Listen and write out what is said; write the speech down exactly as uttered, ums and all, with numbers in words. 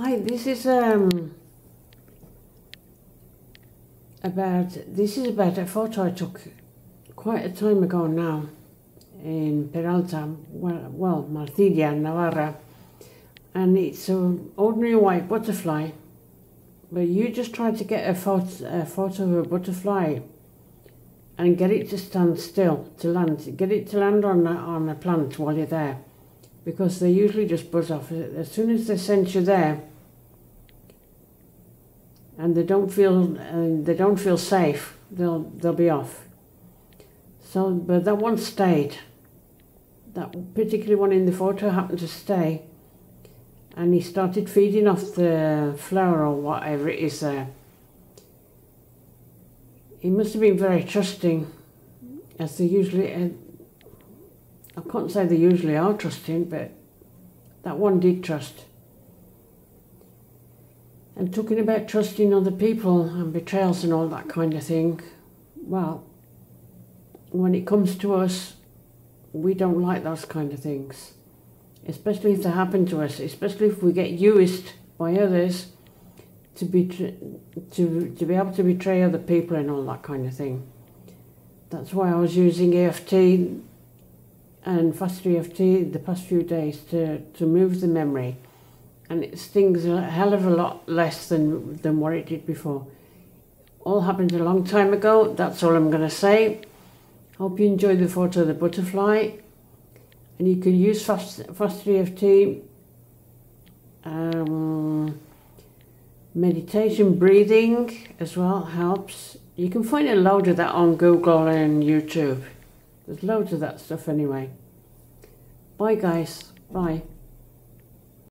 Hi, this is um about this is about a photo I took quite a time ago now in Peralta, well, well Marcilla, Navarra, and it's an ordinary white butterfly. But you just try to get a photo, a photo of a butterfly and get it to stand still, to land, get it to land on a, on a plant while you're there. Because they usually just buzz off as soon as they sense you there, and they don't feel uh, they don't feel safe. They'll they'll be off. So, but that one stayed. That particular one in the photo happened to stay, and he started feeding off the flower or whatever it is there. He must have been very trusting, as they usually. Uh, I can't say they usually are trusting, but that one did trust. And talking about trusting other people and betrayals and all that kind of thing, well, when it comes to us, we don't like those kind of things. Especially if they happen to us, especially if we get used by others to be, to, to be able to betray other people and all that kind of thing. That's why I was using E F T and Faster E F T the past few days to, to move the memory, and it stings a hell of a lot less than, than what it did before. All happened a long time ago, that's all I'm going to say. Hope you enjoyed the photo of the butterfly, and you can use Fast, Faster E F T, um, meditation, breathing as well helps. You can find a load of that on Google and YouTube. There's loads of that stuff anyway. Bye guys, bye.